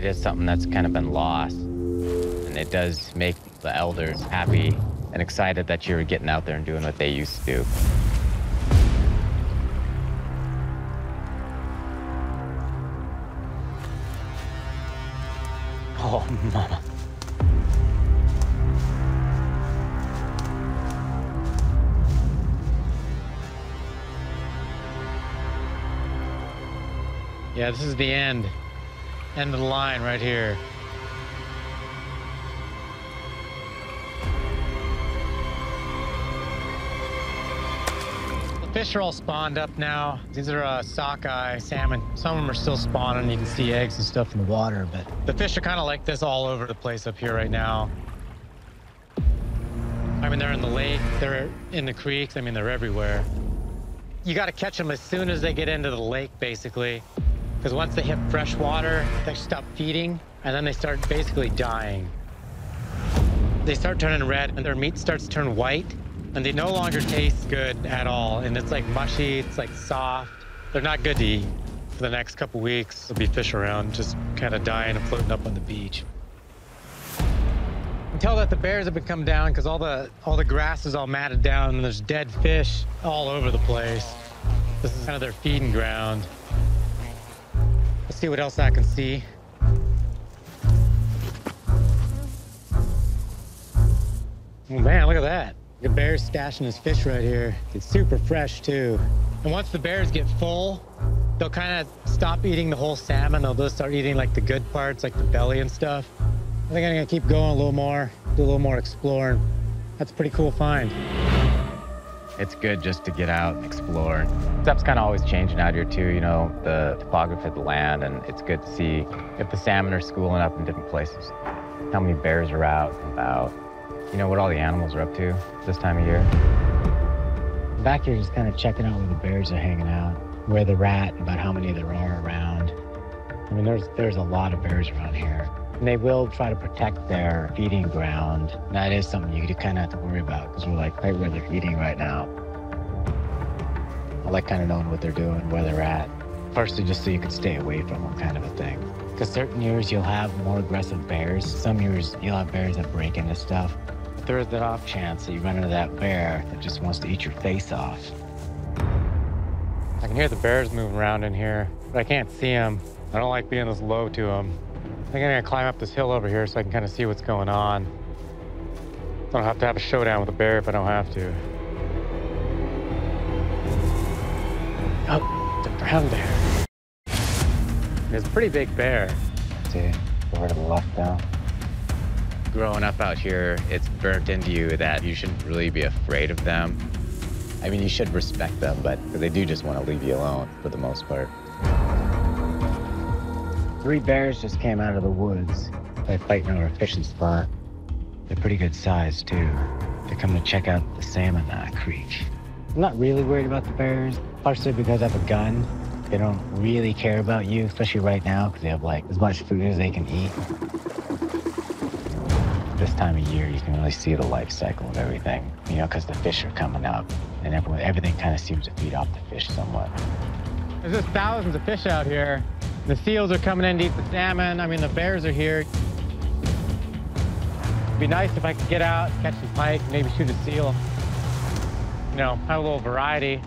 it is something that's kind of been lost. And it does make the elders happy and excited that you're getting out there and doing what they used to do. Oh, mama. Yeah, this is the end. End of the line right here. The fish are all spawned up now. These are sockeye, salmon. Some of them are still spawning. You can see eggs and stuff in the water, but the fish are kind of like this all over the place up here right now. I mean, they're in the lake, they're in the creeks. I mean, they're everywhere. You got to catch them as soon as they get into the lake, basically, because once they hit fresh water, they stop feeding, and then they start basically dying. They start turning red, and their meat starts to turn white, and they no longer taste good at all. And it's like mushy, it's like soft. They're not good to eat. For the next couple weeks, there'll be fish around, just kind of dying and floating up on the beach. Tell that the bears have been come down because all the grass is all matted down and there's dead fish all over the place. This is kind of their feeding ground. Let's see what else I can see. Oh, man, look at that. The bear's stashing his fish right here. It's super fresh too. And once the bears get full, they'll kind of stop eating the whole salmon. They'll just start eating like the good parts, like the belly and stuff. I think I'm gonna keep going a little more, do a little more exploring. That's a pretty cool find. It's good just to get out and explore. Stuff's kind of always changing out here too, you know, the topography of the land, and it's good to see if the salmon are schooling up in different places, how many bears are out and about, you know, what all the animals are up to this time of year. Back here just kind of checking out where the bears are hanging out, where they're at, about how many there are around. I mean, there's a lot of bears around here. And they will try to protect their feeding ground. And that is something you kind of have to worry about because we're like right where they're eating right now. I like kind of knowing what they're doing, where they're at. Firstly, just so you can stay away from them kind of a thing. Because certain years you'll have more aggressive bears. Some years you'll have bears that break into stuff. But there is that off chance that you run into that bear that just wants to eat your face off. I can hear the bears moving around in here, but I can't see them. I don't like being this low to them. I think I'm gonna climb up this hill over here so I can kind of see what's going on. I don't have to have a showdown with a bear if I don't have to. Oh, the brown bear. It's a pretty big bear. See, over to the left now. Growing up out here, it's burnt into you that you shouldn't really be afraid of them. I mean, you should respect them, but they do just want to leave you alone for the most part. 3 bears just came out of the woods. They're fighting over a fishing spot. They're pretty good size, too. They're coming to check out the salmon creek. I'm not really worried about the bears, partially because I have a gun. They don't really care about you, especially right now, because they have, like, as much food as they can eat. This time of year, you can really see the life cycle of everything, you know, because the fish are coming up, and everything kind of seems to feed off the fish somewhat. There's just thousands of fish out here. The seals are coming in to eat the salmon. I mean, the bears are here. It'd be nice if I could get out, catch some pike, maybe shoot a seal. You know, have a little variety.